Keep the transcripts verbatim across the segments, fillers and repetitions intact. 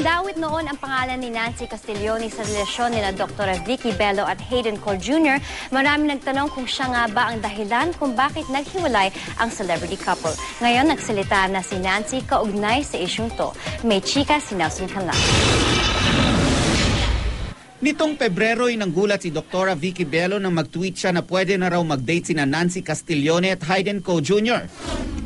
Nadawit noon ang pangalan ni Nancy Castiglione sa relasyon nila Doctor Vicki Belo at Hayden Cole Junior Marami nagtanong kung siya nga ba ang dahilan kung bakit naghiwalay ang celebrity couple. Ngayon, nagsalita na si Nancy kaugnay sa isyong to. May chika si Nelson Canlas. Nitong Pebrero, inanggulat si Doctor Vicki Belo nang mag-tweet siya na pwede na raw mag-date sina Nancy Castiglione at Hayden Cole Junior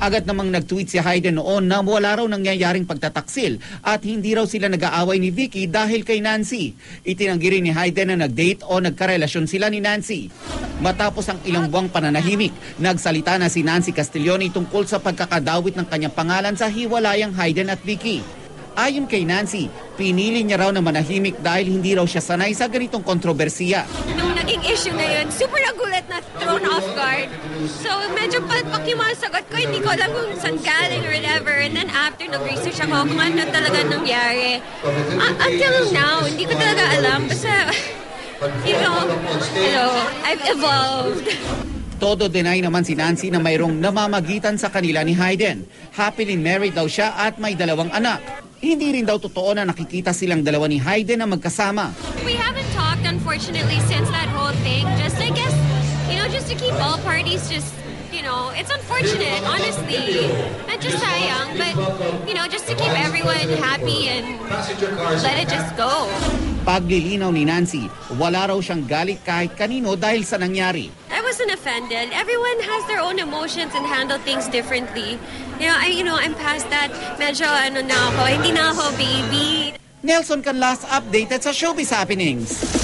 Agad namang nag-tweet si Hayden noon na wala raw nangyayaring pagtataksil at hindi raw sila nag-aaway ni Vicki dahil kay Nancy. Itinanggi rin ni Hayden na nag-date o nagkarelasyon sila ni Nancy. Matapos ang ilang buwang pananahimik, nagsalita na si Nancy Castiglione tungkol sa pagkakadawit ng kanyang pangalan sa hiwalayang Hayden at Vicki. Ayon kay Nancy, pinili niya raw na manahimik dahil hindi raw siya sanay sa ganitong kontrobersiya. Nung naging issue na yun, super nagulat na thrown off guard. So medyo palpak yung mga sagot ko, hindi ko alam kung saan galing or whatever. And then after, nag-research ako kung ano talaga nangyari. Uh, until now, hindi ko talaga alam. Basta, you know, you know, I've evolved. Todo deny naman si Nancy na mayroong namamagitan sa kanila ni Hayden. Happily married daw siya at may dalawang anak. Hindi rin daw totoo na nakikita silang dalawa ni Hayden na magkasama. We haven't talked unfortunately since that whole thing. Just I guess, you know, just to keep all parties just, you know, it's unfortunate honestly. Medyo sayang, but you know, just to keep everyone happy and let it just go. Paglilinaw ni Nancy, wala raw siyang galit kahit kanino dahil sa nangyari. I wasn't offended. Everyone has their own emotions and handle things differently. You know, I, you know, I'm past that. Medyo ano na ako, hindi na ako baby. Nelson Canlas updated sa Showbiz Happenings.